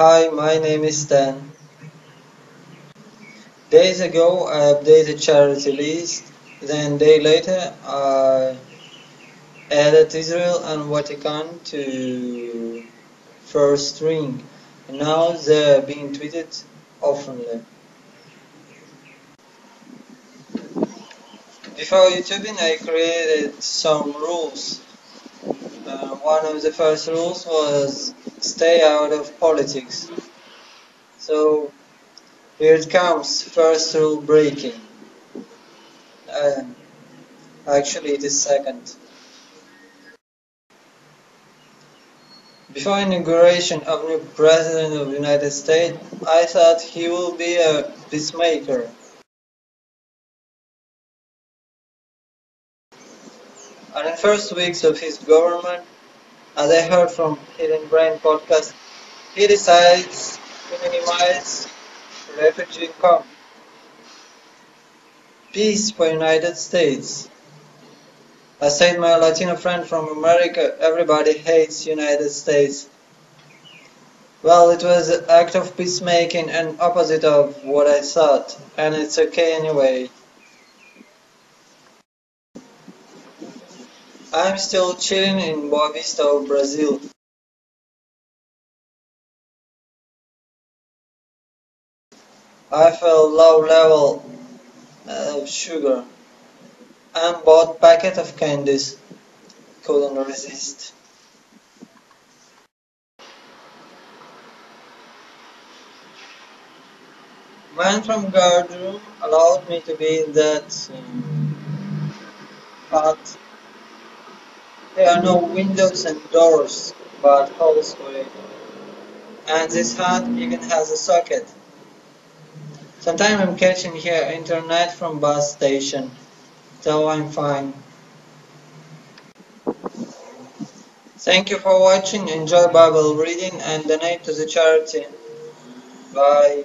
Hi, my name is Stan. Days ago I updated charity list, then a day later I added Israel and Vatican to first ring. Now they're being tweeted oftenly. Before YouTubing I created some rules. One of the first rules was stay out of politics. So here it comes, first rule breaking. Actually it is second. Before inauguration of new president of the United States, I thought he will be a peacemaker. And in the first weeks of his government, as I heard from Hidden Brain podcast, he decides to minimize refugee income. Peace for United States. I said my Latino friend from America, everybody hates United States. Well, it was an act of peacemaking and opposite of what I thought, and it's okay anyway. I'm still chilling in Boa Vista, Brazil. I felt low level of sugar and bought packet of candies. Couldn't resist. Man from guard room allowed me to be in that part. There are no windows and doors, but holes for it. And this hut even has a socket. Sometimes I'm catching here internet from bus station, so I'm fine. Thank you for watching, enjoy Bible reading and donate to the charity. Bye.